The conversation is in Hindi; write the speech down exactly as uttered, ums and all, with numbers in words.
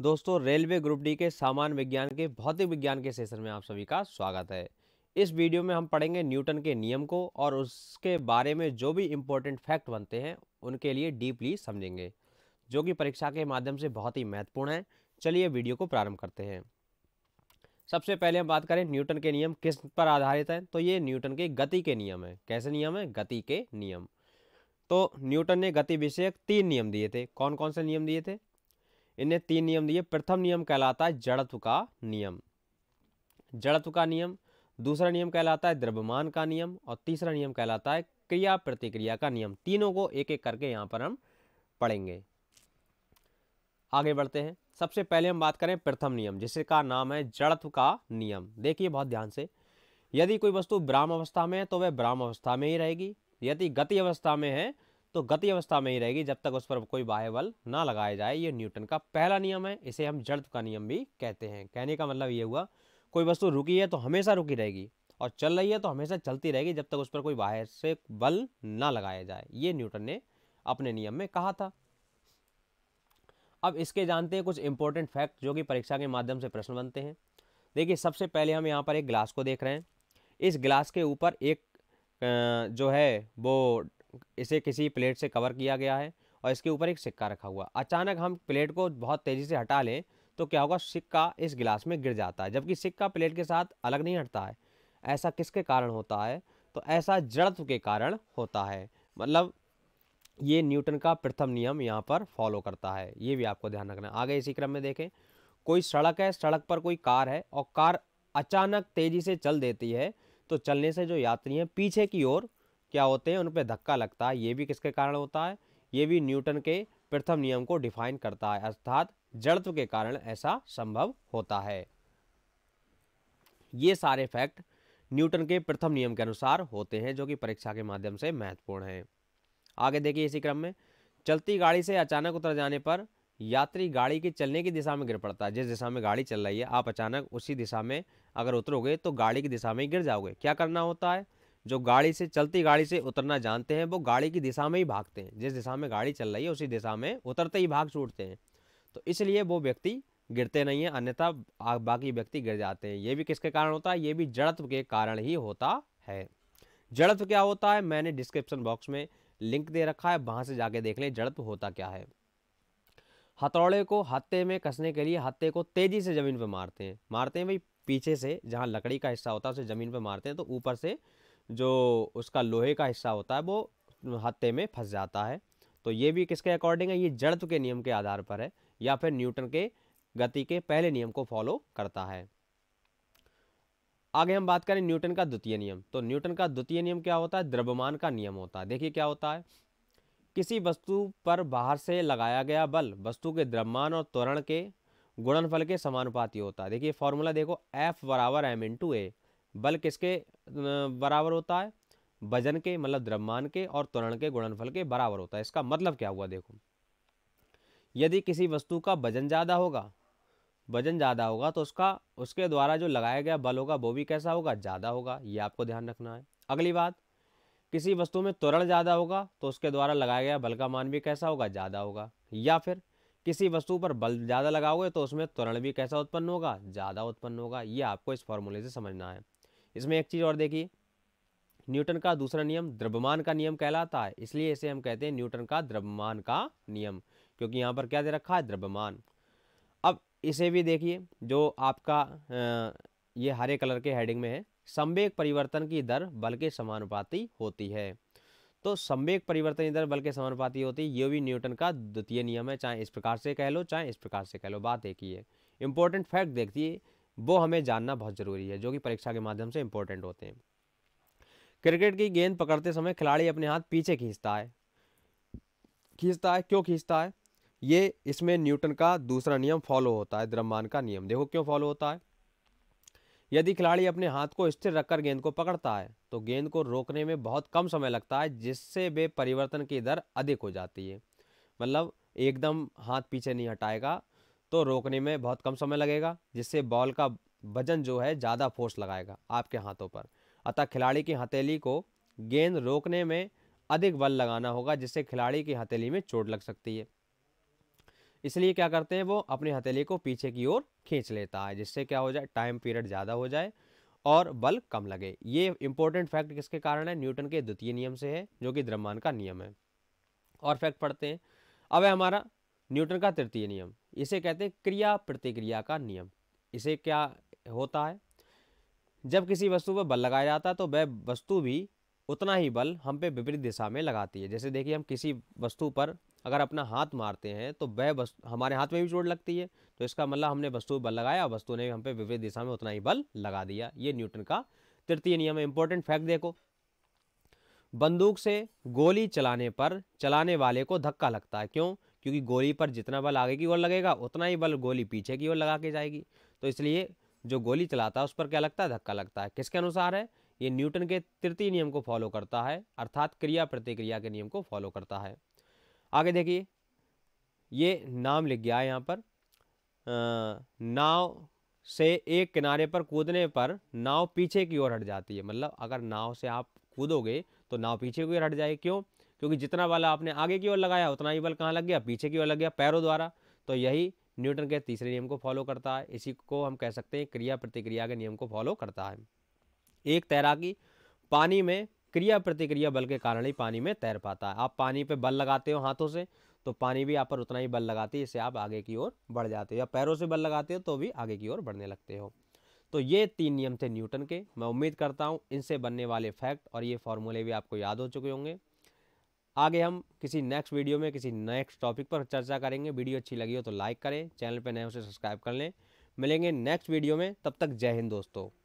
दोस्तों रेलवे ग्रुप डी के सामान्य विज्ञान के भौतिक विज्ञान के सेशन में आप सभी का स्वागत है। इस वीडियो में हम पढ़ेंगे न्यूटन के नियम को और उसके बारे में जो भी इम्पोर्टेंट फैक्ट बनते हैं उनके लिए डीपली समझेंगे, जो कि परीक्षा के माध्यम से बहुत ही महत्वपूर्ण है। चलिए वीडियो को प्रारंभ करते हैं। सबसे पहले हम बात करें न्यूटन के नियम किस पर आधारित हैं, तो ये न्यूटन के गति के नियम है। कैसे नियम है? गति के नियम। तो न्यूटन ने गति विषयक तीन नियम दिए थे। कौन कौन से नियम दिए थे? इन्हें तीन नियम दिए। प्रथम नियम कहलाता है जड़त्व का नियम, जड़त्व का नियम। दूसरा नियम कहलाता है द्रव्यमान का नियम और तीसरा नियम कहलाता है क्रिया प्रतिक्रिया का नियम। तीनों को एक एक करके यहाँ पर हम पढ़ेंगे। आगे बढ़ते हैं। सबसे पहले हम बात करें प्रथम नियम, जिसका नाम है जड़त्व का नियम। देखिए बहुत ध्यान से, यदि कोई वस्तु ब्राह्म अवस्था में है तो वह ब्राह्म अवस्था में ही रहेगी, यदि गति अवस्था में है तो गति अवस्था में ही रहेगी जब तक उस पर कोई बाह्य बल ना लगाया जाए। ये न्यूटन का पहला नियम है, इसे हम जड़त्व का नियम भी कहते हैं। कहने का मतलब ये हुआ कोई वस्तु रुकी है तो हमेशा रुकी रहेगी और चल रही है तो हमेशा चलती रहेगी जब तक उस पर कोई बाहर से बल ना लगाया जाए। ये न्यूटन ने अपने नियम में कहा था। अब इसके जानते हैं कुछ इंपॉर्टेंट फैक्ट जो कि परीक्षा के माध्यम से प्रश्न बनते हैं। देखिए सबसे पहले हम यहाँ पर एक ग्लास को देख रहे हैं। इस ग्लास के ऊपर एक जो है वो इसे किसी प्लेट से कवर किया गया है और इसके ऊपर एक सिक्का रखा हुआ। अचानक हम प्लेट को बहुत तेज़ी से हटा लें तो क्या होगा? सिक्का इस गिलास में गिर जाता है, जबकि सिक्का प्लेट के साथ अलग नहीं हटता है। ऐसा किसके कारण होता है? तो ऐसा जड़त्व के कारण होता है। मतलब ये न्यूटन का प्रथम नियम यहाँ पर फॉलो करता है, ये भी आपको ध्यान रखना। आगे इसी क्रम में देखें, कोई सड़क है, सड़क पर कोई कार है और कार अचानक तेज़ी से चल देती है तो चलने से जो यात्री हैं पीछे की ओर क्या होते हैं, उन पर धक्का लगता है। ये भी किसके कारण होता है? ये भी न्यूटन के प्रथम नियम को डिफाइन करता है, अर्थात जड़त्व के कारण ऐसा संभव होता है। ये सारे फैक्ट न्यूटन के प्रथम नियम के अनुसार होते हैं जो कि परीक्षा के माध्यम से महत्वपूर्ण है। आगे देखिए इसी क्रम में, चलती गाड़ी से अचानक उतर जाने पर यात्री गाड़ी के चलने की दिशा में गिर पड़ता है। जिस दिशा में गाड़ी चल रही है आप अचानक उसी दिशा में अगर उतरोगे तो गाड़ी की दिशा में गिर जाओगे। क्या करना होता है? जो गाड़ी से चलती गाड़ी से उतरना जानते हैं वो गाड़ी की दिशा में ही भागते हैं। जिस दिशा में गाड़ी चल रही है उसी दिशा में उतरते ही भाग छूटते हैं, तो इसलिए वो व्यक्ति गिरते नहीं है, अन्यथा बाकी व्यक्ति गिर जाते हैं। ये भी किसके कारण होता है? ये भी जड़त्व के कारण ही होता है। जड़त्व क्या होता है? मैंने डिस्क्रिप्शन बॉक्स में लिंक दे रखा है, वहाँ से जाके देख लें जड़त्व होता क्या है। हथौड़े को हत्थे में कसने के लिए हत्थे को तेज़ी से ज़मीन पर मारते हैं। मारते हैं भाई पीछे से, जहाँ लकड़ी का हिस्सा होता है उसे ज़मीन पर मारते हैं तो ऊपर से जो उसका लोहे का हिस्सा होता है वो हत्थे में फंस जाता है। तो ये भी किसके अकॉर्डिंग है? ये जड़त्व के नियम के आधार पर है या फिर न्यूटन के गति के पहले नियम को फॉलो करता है। आगे हम बात करें न्यूटन का द्वितीय नियम। तो न्यूटन का द्वितीय नियम क्या होता है? द्रव्यमान का नियम होता है। देखिए क्या होता है, किसी वस्तु पर बाहर से लगाया गया बल वस्तु के द्रव्यमान और त्वरण के गुणनफल के समानुपाती होता है। देखिए फॉर्मूला देखो, एफ बराबर एम इंटू ए। बल किसके बराबर होता है? वजन के, मतलब द्रव्यमान के, और त्वरण के गुणनफल के बराबर होता है। इसका मतलब क्या हुआ? देखो यदि किसी वस्तु का वजन ज़्यादा होगा वजन ज़्यादा होगा तो उसका उसके द्वारा जो लगाया गया बल होगा वो भी कैसा होगा? ज़्यादा होगा। ये आपको ध्यान रखना है। अगली बात, किसी वस्तु में त्वरण ज़्यादा होगा तो उसके द्वारा लगाया गया बल का मान भी कैसा होगा? ज़्यादा होगा। या फिर किसी वस्तु पर बल ज़्यादा लगाओगे तो उसमें त्वरण भी कैसा उत्पन्न होगा? ज़्यादा उत्पन्न होगा। ये आपको इस फॉर्मूले से समझना है। इसमें एक चीज़ और देखिए, न्यूटन का दूसरा नियम द्रव्यमान का नियम कहलाता है, इसलिए इसे हम कहते हैं न्यूटन का द्रव्यमान का नियम, क्योंकि यहाँ पर क्या दे रखा है? द्रव्यमान। अब इसे भी देखिए, जो आपका आ, ये हरे कलर के हेडिंग में है, संवेग परिवर्तन की दर बल के समानुपाती होती है। तो संवेग परिवर्तन की दर बल के समानुपाती होती है, ये भी न्यूटन का द्वितीय नियम है। चाहे इस प्रकार से कह लो चाहे इस प्रकार से कह लो, बात एक ही है। इंपॉर्टेंट फैक्ट देखिए, वो हमें जानना बहुत ज़रूरी है जो कि परीक्षा के माध्यम से इंपॉर्टेंट होते हैं। क्रिकेट की गेंद पकड़ते समय खिलाड़ी अपने हाथ पीछे खींचता है खींचता है क्यों खींचता है? ये इसमें न्यूटन का दूसरा नियम फॉलो होता है, द्रव्यमान का नियम। देखो क्यों फॉलो होता है। यदि खिलाड़ी अपने हाथ को स्थिर रखकर गेंद को पकड़ता है तो गेंद को रोकने में बहुत कम समय लगता है, जिससे वे परिवर्तन की दर अधिक हो जाती है। मतलब एकदम हाथ पीछे नहीं हटाएगा तो रोकने में बहुत कम समय लगेगा, जिससे बॉल का वजन जो है ज़्यादा फोर्स लगाएगा आपके हाथों पर। अतः खिलाड़ी की हथेली को गेंद रोकने में अधिक बल लगाना होगा, जिससे खिलाड़ी की हथेली में चोट लग सकती है। इसलिए क्या करते हैं, वो अपनी हथेली को पीछे की ओर खींच लेता है, जिससे क्या हो जाए, टाइम पीरियड ज़्यादा हो जाए और बल कम लगे। ये इंपॉर्टेंट फैक्ट किसके कारण है, न्यूटन के द्वितीय नियम से है, जो कि द्रव्यमान का नियम है। और फैक्ट पढ़ते हैं। अब है हमारा न्यूटन का तृतीय नियम, इसे कहते हैं क्रिया प्रतिक्रिया का नियम। इसे क्या होता है, जब किसी वस्तु पर बल लगाया जाता है तो वह वस्तु भी उतना ही बल हम पे विपरीत दिशा में लगाती है। जैसे देखिए, हम किसी वस्तु पर अगर अपना हाथ मारते हैं तो वह वस्तु, हमारे हाथ में भी चोट लगती है, तो इसका मतलब हमने वस्तु पर बल लगाया, वस्तु ने भी हम पे विपरीत दिशा में उतना ही बल लगा दिया। ये न्यूटन का तृतीय नियम है। इंपॉर्टेंट फैक्ट देखो, बंदूक से गोली चलाने पर चलाने वाले को धक्का लगता है। क्यों? क्योंकि गोली पर जितना बल आगे की ओर लगेगा उतना ही बल गोली पीछे की ओर लगा के जाएगी, तो इसलिए जो गोली चलाता है उस पर क्या लगता है, धक्का लगता है। किसके अनुसार है, ये न्यूटन के तृतीय नियम को फॉलो करता है, अर्थात क्रिया प्रतिक्रिया के नियम को फॉलो करता है। आगे देखिए, ये नाम लिख गया है यहाँ पर, नाव से एक किनारे पर कूदने पर नाव पीछे की ओर हट जाती है। मतलब अगर नाव से आप कूदोगे तो नाव पीछे की ओर हट जाएगी। क्यों? क्योंकि जितना बल आपने आगे की ओर लगाया उतना ही बल कहाँ लग गया, पीछे की ओर लग गया, पैरों द्वारा। तो यही न्यूटन के तीसरे नियम को फॉलो करता है। इसी को हम कह सकते हैं क्रिया प्रतिक्रिया के नियम को फॉलो करता है। एक तैराकी पानी में क्रिया प्रतिक्रिया बल के कारण ही पानी में तैर पाता है। आप पानी पे बल लगाते हो हाथों से तो पानी भी आप पर उतना ही बल लगाती है, इससे आप आगे की ओर बढ़ जाते हो, या पैरों से बल लगाते हो तो भी आगे की ओर बढ़ने लगते हो। तो ये तीन नियम थे न्यूटन के। मैं उम्मीद करता हूँ इनसे बनने वाले फैक्ट और ये फॉर्मूले भी आपको याद हो चुके होंगे। आगे हम किसी नेक्स्ट वीडियो में किसी नेक्स्ट टॉपिक पर चर्चा करेंगे। वीडियो अच्छी लगी हो तो लाइक करें, चैनल पर नए हो तो सब्सक्राइब कर लें। मिलेंगे नेक्स्ट वीडियो में, तब तक जय हिंद दोस्तों।